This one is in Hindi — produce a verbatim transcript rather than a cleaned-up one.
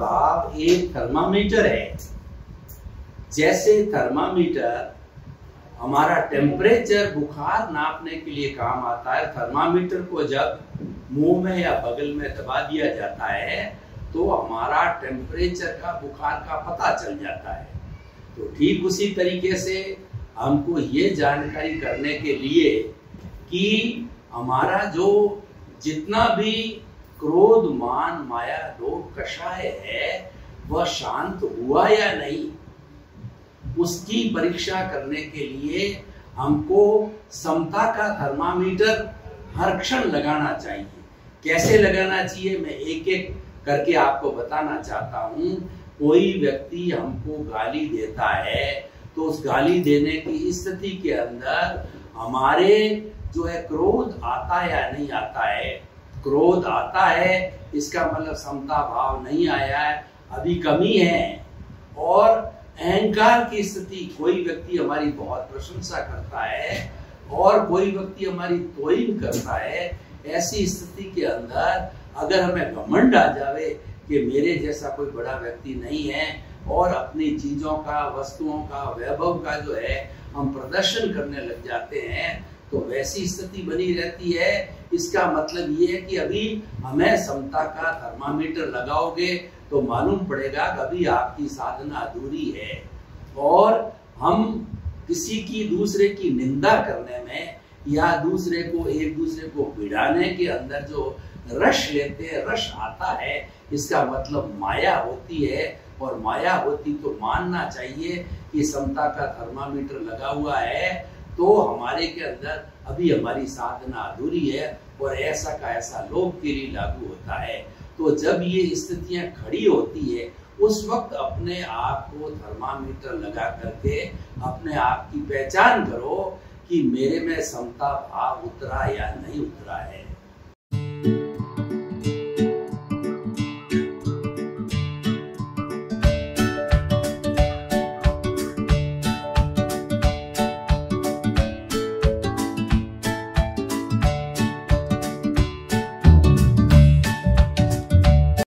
भाव एक थर्मामीटर है। जैसे थर्मामीटर हमारा टेम्परेचर बुखार नापने के लिए काम आता है, थर्मामीटर को जब मुंह में या बगल में दबा दिया जाता है तो हमारा टेम्परेचर का बुखार का पता चल जाता है। तो ठीक उसी तरीके से हमको ये जानकारी करने के लिए कि हमारा जो जितना भी क्रोध मान माया लोभ कषाय है वह शांत हुआ या नहीं, उसकी परीक्षा करने के लिए हमको समता का थर्मामीटर हर क्षण लगाना चाहिए। कैसे लगाना चाहिए मैं एक एक करके आपको बताना चाहता हूँ। कोई व्यक्ति हमको गाली देता है तो उस गाली देने की स्थिति के अंदर हमारे जो है क्रोध आता या नहीं आता है। क्रोध आता है इसका मतलब समता भाव नहीं आया है, अभी कमी है। और अहंकार की स्थिति, कोई व्यक्ति हमारी बहुत प्रशंसा करता है और कोई व्यक्ति हमारी तोहिन करता है, ऐसी स्थिति के अंदर अगर हमें घमंड आ जावे कि मेरे जैसा कोई बड़ा व्यक्ति नहीं है और अपनी चीजों का, वस्तुओं का, वैभव का जो है हम प्रदर्शन करने लग जाते हैं, तो वैसी स्थिति बनी रहती है। इसका मतलब ये है कि अभी हमें समता का थर्मामीटर लगाओगे तो मालूम पड़ेगा कभी आपकी साधना अधूरी है। और हम किसी की, दूसरे की निंदा करने में या दूसरे को, एक दूसरे को भिड़ाने के अंदर जो रश लेते हैं, रश आता है, इसका मतलब माया होती है। और माया होती तो मानना चाहिए कि समता का थर्मामीटर लगा हुआ है तो हमारे के अंदर अभी हमारी साधना अधूरी है और ऐसा का ऐसा लोभ के लिए लागू होता है। तो जब ये स्थितियां खड़ी होती है उस वक्त अपने आप को थर्मामीटर लगा करके अपने आप की पहचान करो कि मेरे में समता भाव उतरा या नहीं उतरा है।